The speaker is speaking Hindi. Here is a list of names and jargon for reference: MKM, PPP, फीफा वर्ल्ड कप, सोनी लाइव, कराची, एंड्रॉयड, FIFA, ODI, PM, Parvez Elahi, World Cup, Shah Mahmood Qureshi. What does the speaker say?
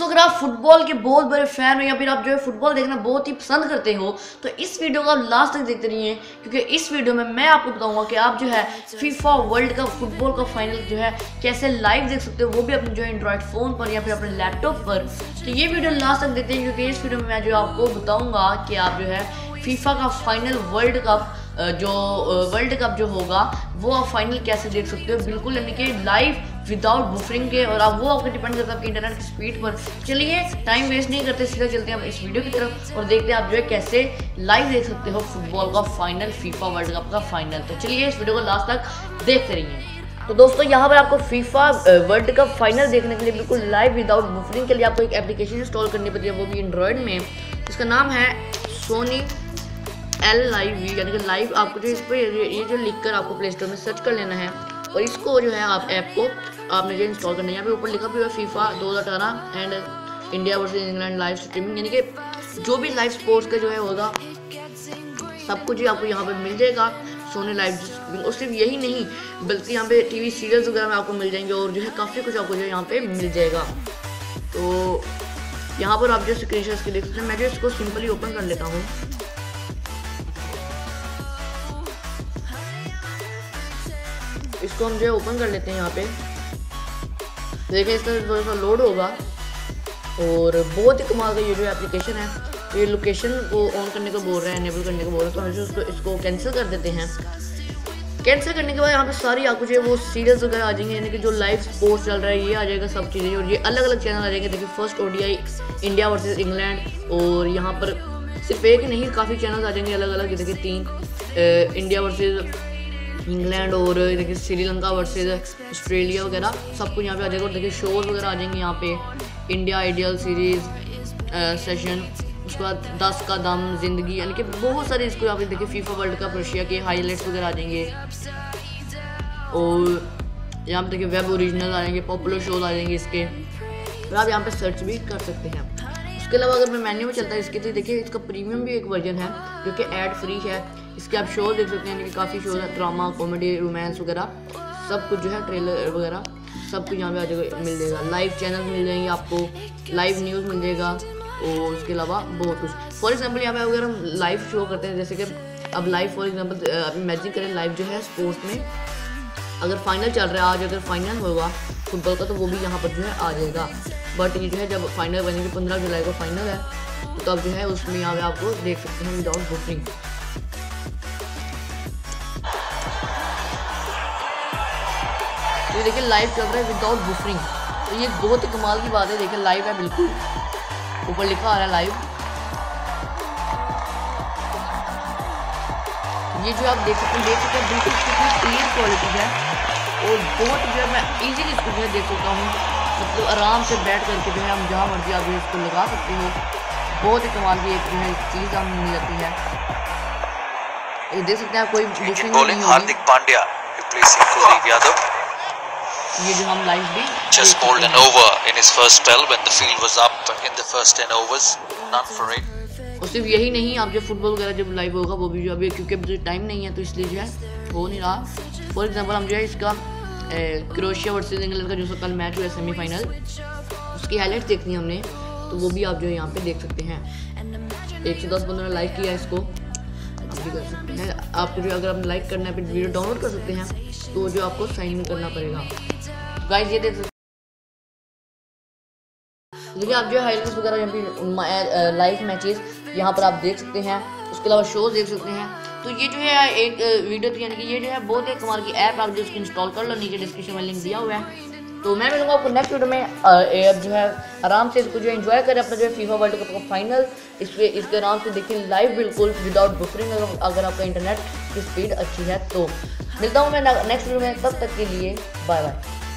सो अगर आप फुटबॉल के बहुत बड़े फैन हो या फिर आप जो है फुटबॉल देखना बहुत ही पसंद करते हो तो इस वीडियो को आप लास्ट तक देखते रहिए, क्योंकि इस वीडियो में मैं आपको बताऊंगा कि आप जो है फीफा वर्ल्ड कप फुटबॉल का फाइनल जो है कैसे लाइव देख सकते हो, वो भी अपने जो है एंड्रॉयड फ़ोन पर या फिर अपने लैपटॉप पर। तो ये वीडियो लास्ट तक देखते हैं, क्योंकि इस वीडियो में मैं जो आपको बताऊँगा कि आप जो है फीफा का फाइनल वर्ल्ड कप जो होगा वो आप फाइनल कैसे देख सकते हो, बिल्कुल यानी कि लाइव विदाउट बुफरिंग के। और आप वो आपको डिपेंड करता है आपकी इंटरनेट की स्पीड पर। चलिए टाइम वेस्ट नहीं करते, सीधा चलते हैं हम इस वीडियो की तरफ और देखते हैं आप जो है कैसे लाइव देख सकते हो फुटबॉल का फाइनल, फीफा वर्ल्ड कप का फाइनल। तो चलिए इस वीडियो को लास्ट तक देखते रहिए। तो दोस्तों यहाँ पर आपको फीफा वर्ल्ड कप फाइनल देखने के लिए बिल्कुल लाइव विदाउट बुफरिंग के लिए आपको एक एप्लीकेशन इंस्टॉल करनी पड़ती है, वो भी एंड्रॉयड में। इसका नाम है सोनी एल लाइव वी, यानी कि लाइव। आपको जो इस पर ये जो लिखकर आपको प्ले स्टोर में सर्च कर लेना है और इसको जो है आप ऐप को आपने जो इंस्टॉल करना है। यहाँ पे ऊपर लिखा हुआ है FIFA 2018 and India versus England live streaming, यानी कि जो भी लाइव स्पोर्ट्स का जो है होगा सब कुछ ही आपको यहाँ पे मिल जाएगा सोनी लाइव स्ट्रीमिंग। और सिर्फ यही नहीं बल्कि यहाँ पे टीवी सीरियल्स वगैरह में आपको मिल जाएंगे और जो है काफ़ी कुछ आपको जो है यहाँ पे मिल जाएगा। तो यहाँ पर आप जो स्क्रीनशॉट्स के देख सकते हैं, मैं जो इसको सिंपली ओपन कर लेता हूँ। इसको हम जो है ओपन कर लेते हैं, यहाँ पे देखिए इसका थोड़ा सा लोड होगा। और बहुत ही कमाल का ये जो एप्लीकेशन है, ये लोकेशन को ऑन करने को बोल रहा है, इनेबल करने को बोल रहा है, तो हम जो इसको कैंसिल कर देते हैं। कैंसिल करने के बाद यहाँ पे सारी आपको जो है वो सीरियल्स वगैरह आ जाएंगे, यानी कि जो लाइव स्पोर्ट्स चल रहा है ये आ जाएगा सब चीज़ें। और ये अलग अलग चैनल आ जाएंगे, देखिए first ODI India versus England, और यहाँ पर सिर्फ एक नहीं काफ़ी चैनल आ जाएंगे अलग अलग, देखिए 3 इंडिया वर्सेज इंग्लैंड और देखिए श्रीलंका वर्सेज ऑस्ट्रेलिया वगैरह सब कुछ यहाँ पे आ जाएगा। और देखिए शोज वगैरह आ जाएंगे यहाँ पे, इंडिया आइडियल सीरीज सेशन, उसके बाद 10 का दम जिंदगी, यानी कि बहुत सारे इसको यहाँ पे देखिए फीफा वर्ल्ड कप रशिया के हाईलाइट्स वगैरह आ जाएंगे। और यहाँ पे देखिए वेब ओरिजिनल आ जाएंगे, पॉपुलर शोज आ जाएंगे इसके, और आप यहाँ पर सर्च भी कर सकते हैं। इसके अलावा अगर मैं मेन्यू में चलता है इसके तो देखिए इसका प्रीमियम भी एक वर्जन है जो कि एड फ्री है। इसके आप शो देख सकते हैं, यानी कि काफ़ी शोज है, ड्रामा कॉमेडी रोमांस वगैरह सब कुछ जो है, ट्रेलर वगैरह सब कुछ यहाँ पे आ जाएगा, मिल जाएगा। लाइव चैनल मिल जाएंगे आपको, लाइव न्यूज़ मिल जाएगा और उसके अलावा बहुत कुछ। फॉर एग्जाम्पल यहाँ पे अगर हम लाइव शो करते हैं, जैसे कि अब लाइव फॉर एग्जाम्पल आप इमेजिन करें लाइव जो है स्पोर्ट्स में अगर फाइनल चल रहा है, आज अगर फाइनल होगा फुटबॉल का तो वो भी यहाँ पर जो है आ जाएगा। बट ये जो है जब फाइनल बनेगी 15 जुलाई को फाइनल है, तो अब जो है उसमें यहाँ पे आपको देख सकते हैं विदाउट बुकिंग। ये देखिए लाइव चल रहा है विदाउट बुफरिंग, तो ये बहुत ही कमाल की बात है। देखिए लाइव है, बिल्कुल ऊपर लिखा आ रहा है लाइव। ये जो आप देख सकते हैं बिल्कुल कितनी क्लियर क्वालिटी है और बहुत जो है मैं ईजिली इसको जो है देख सकता हूँ, मतलब आराम से बैठ करके जो है हम जहाँ मर्जी आप इसको लगा सकते हो। बहुत ही कमाल की एक जो है चीज़ हमें मिल जाती है, ये देख सकते हैं। कोई बुकिंग नहीं होगी, ये जो हम लाइव भी just bowled an over in his first spell when the field was up in the first 10 overs none for it। और सिर्फ यही नहीं आप जो फुटबॉल वगैरह जब लाइव होगा वो भी जो अभी क्योंकि टाइम नहीं है तो इसलिए जो है हो नहीं रहा। फॉर एग्जांपल हम जो है इसका क्रोएशिया वर्सेस इंग्लैंड का जो कल मैच हुआ सेमीफाइनल, उसकी हाईलाइट देखनी है हमने, तो वो भी आप जो है यहाँ पे देख सकते हैं। 110 बंदों ने लाइक किया इसको, आप भी कर सकते हैं। आपको जो अगर आप लाइक करना है फिर वीडियो डाउनलोड कर सकते हैं, तो जो आपको साइन इन करना पड़ेगा। गाइस ये देख सकते हैं, आप जो हाईलाइट्स वगैरह यहाँ पे लाइव मैचेस यहाँ पर आप देख सकते हैं, उसके अलावा शोज देख सकते हैं। तो ये जो है एक वीडियो थी, यानी कि ये जो है बहुत एक हमारे की ऐप, आप जो इसको इंस्टॉल कर लो, नीचे डिस्क्रिप्शन में लिंक दिया हुआ है। तो मैं मिलूंगा आपको नेक्स्ट वीडियो में। अब जो है आराम से इसको जो एंजॉय करें अपना जो है फीफा वर्ल्ड कप का फाइनल, इसके आराम से देखिए लाइव बिल्कुल विदाउट बुफरिंग, अगर आपका इंटरनेट की स्पीड अच्छी है तो। मिलता हूँ मैं नेक्स्ट वीडियो में, तब तक के लिए बाय बाय।